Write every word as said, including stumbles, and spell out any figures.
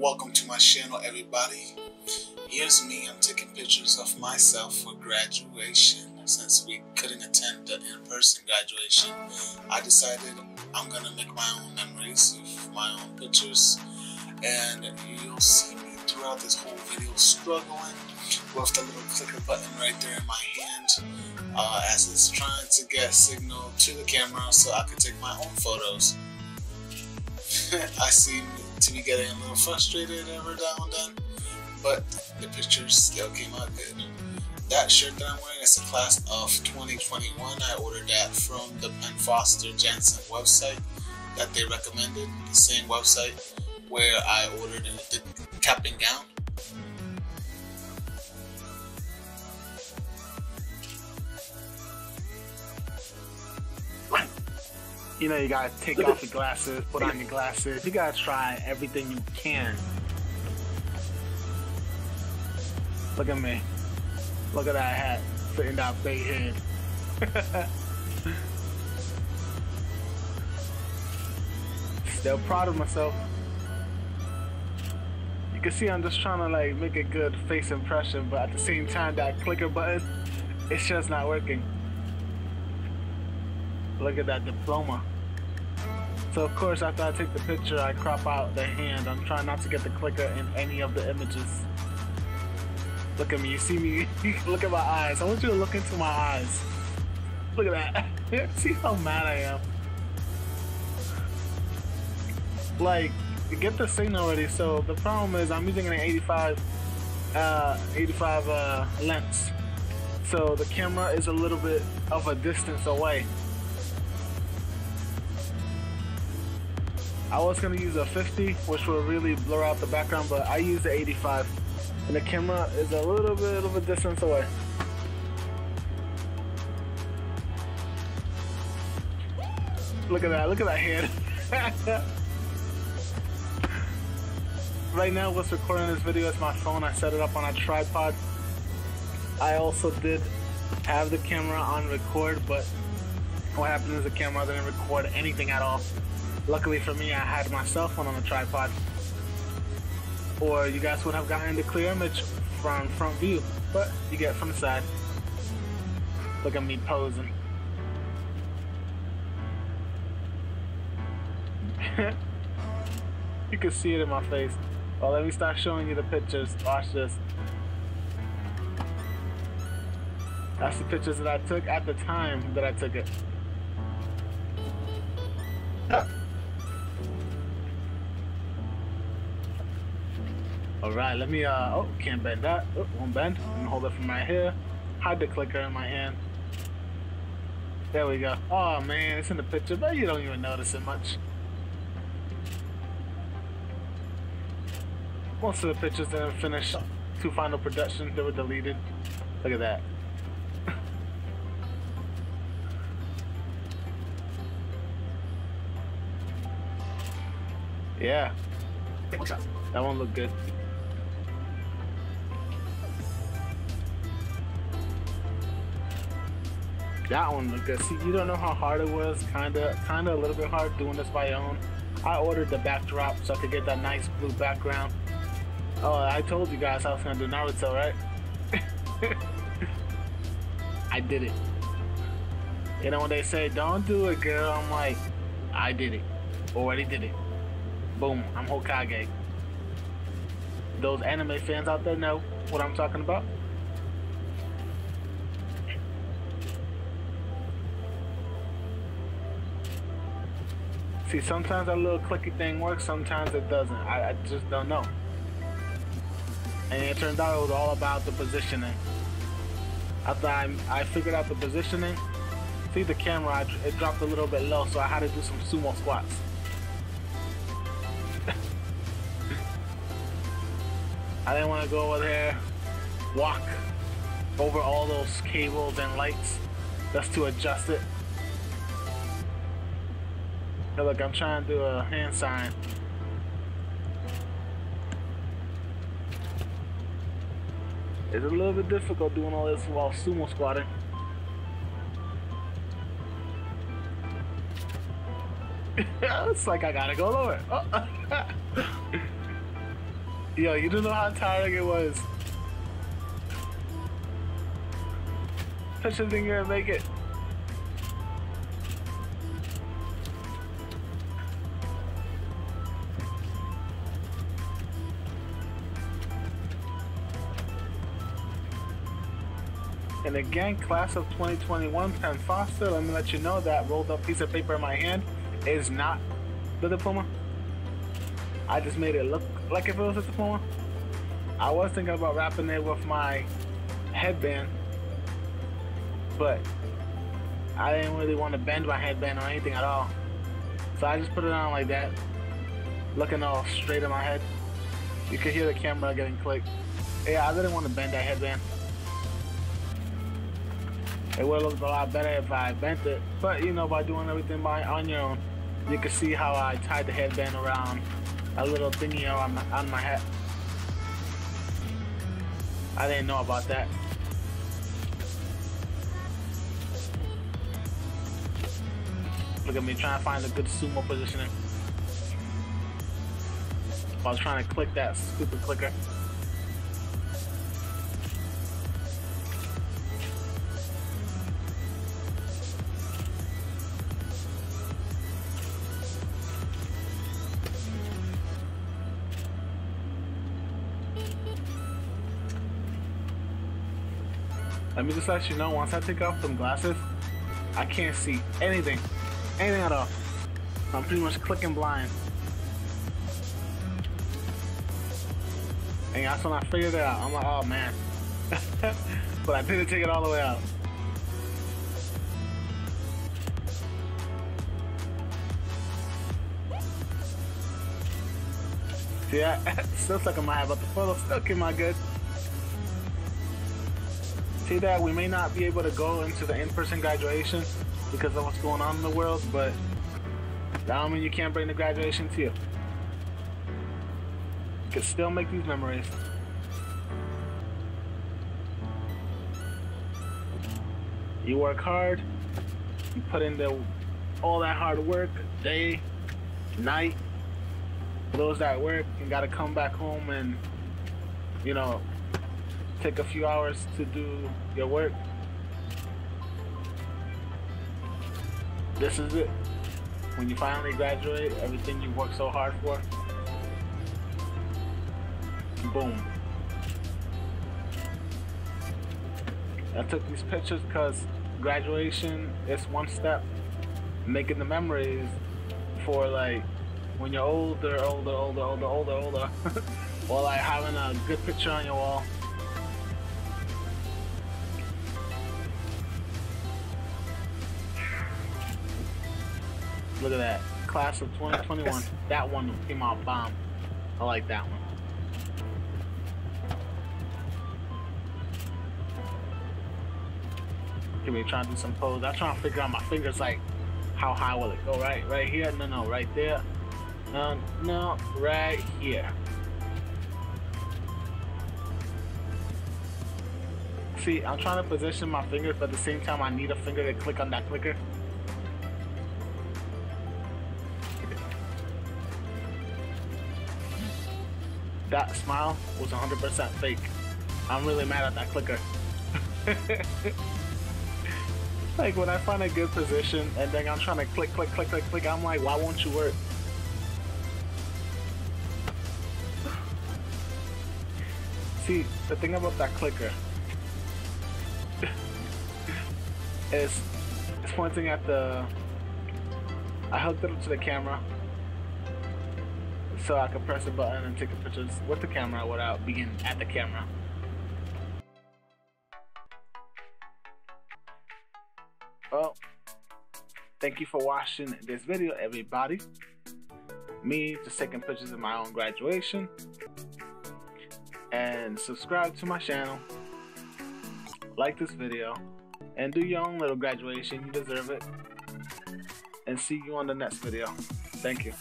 Welcome to my channel, everybody. Here's me. I'm taking pictures of myself for graduation. Since we couldn't attend the in-person graduation, I decided I'm gonna make my own memories with my own pictures, and you'll see me throughout this whole video struggling with the little clicker button right there in my hand uh, as it's trying to get signal to the camera so I could take my own photos. I seem to be getting a little frustrated every now and then, but the pictures still came out good. That shirt that I'm wearing is a class of twenty twenty-one. I ordered that from the Penn Foster Jansen website that they recommended, the same website where I ordered the cap and gown. You know, you gotta take off your glasses, put on your glasses. You gotta try everything you can. Look at me. Look at that hat sitting down bait head. Still proud of myself. You can see I'm just trying to like make a good face impression, but at the same time that clicker button, it's just not working. Look at that diploma. So of course after I take the picture, I crop out the hand. I'm trying not to get the clicker in any of the images. Look at me, you see me, look at my eyes. I want you to look into my eyes. Look at that. See how mad I am. Like, get the signal already. So the problem is I'm using an eighty-five lens. So the camera is a little bit of a distance away. I was gonna use a fifty, which will really blur out the background, but I used the eighty-five. And the camera is a little bit of a distance away. Look at that, look at that hand. Right now what's recording this video is my phone. I set it up on a tripod. I also did have the camera on record, but what happened is the camera didn't record anything at all. Luckily for me, I had my cell phone on a tripod, or you guys would have gotten the clear image from front view, but you get from the side. Look at me posing. You can see it in my face. Well, let me start showing you the pictures. Watch this. That's the pictures that I took at the time that I took it. Alright, let me, uh, oh, can't bend that. Oh, won't bend. I'm gonna hold it from right here. Hide the clicker in my hand. There we go. Oh man, it's in the picture, but you don't even notice it much. Most of the pictures didn't finish to final production, they were deleted. Look at that. Yeah. That won't look good. That one looked good. See, you don't know how hard it was. Kinda, kinda a little bit hard doing this by your own. I ordered the backdrop so I could get that nice blue background. Oh, I told you guys I was gonna do Naruto, right? I did it. You know when they say, "Don't do it, girl," I'm like, I did it. Already did it. Boom, I'm Hokage. Those anime fans out there know what I'm talking about. See, sometimes that little clicky thing works, sometimes it doesn't. I, I just don't know. And it turned out it was all about the positioning. After I, I figured out the positioning, see the camera, I, it dropped a little bit low, so I had to do some sumo squats. I didn't want to go over there, walk over all those cables and lights just to adjust it. Hey, look, I'm trying to do a hand sign. It's a little bit difficult doing all this while sumo squatting. It's like I gotta go lower. Oh. Yo, you don't know how tiring it was. Touch the finger and make it. And again, class of twenty twenty-one, Penn Foster, let me let you know that rolled up piece of paper in my hand is not the diploma. I just made it look like if it was a diploma. I was thinking about wrapping it with my headband, but I didn't really want to bend my headband or anything at all. So I just put it on like that, looking all straight in my head. You could hear the camera getting clicked. Yeah, I didn't want to bend that headband. It would have looked a lot better if I bent it, but you know, by doing everything by on your own, you can see how I tied the headband around a little thingy on my, on my hat. I didn't know about that. Look at me trying to find a good sumo positioning. I was trying to click that stupid clicker. Let me just let you know, once I take off them glasses, I can't see anything, anything at all. I'm pretty much clicking blind. And that's when I figured it out. I'm like, oh man. But I didn't take it all the way out. See that? Still stuck in my head, but the photo still came out good. See that we may not be able to go into the in-person graduation because of what's going on in the world, but that don't mean you can't bring the graduation to you. You can still make these memories. You work hard, you put in the, all that hard work, day, night, those that work and gotta come back home and, you know, take a few hours to do your work. This is it. When you finally graduate, everything you worked so hard for, boom. I took these pictures because graduation is one step, making the memories for like when you're older, older, older, older, older, older, or like having a good picture on your wall. Look at that, class of twenty twenty-one. That one came out bomb. I like that one. Give me trying to do some pose. I'm trying to figure out my fingers, like, how high will it go? Right, right here? No, no, right there. No, no, right here. See, I'm trying to position my fingers, but at the same time, I need a finger to click on that clicker. That smile was one hundred percent fake. I'm really mad at that clicker. Like when I find a good position and then I'm trying to click, click, click, click, click, I'm like, why won't you work? See, the thing about that clicker is it's pointing at the, I hooked it up to the camera so I could press a button and take the pictures with the camera without being at the camera. Well, thank you for watching this video, everybody. Me just taking pictures of my own graduation. And subscribe to my channel. Like this video. And do your own little graduation. You deserve it. And see you on the next video. Thank you.